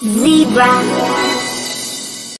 Zebra.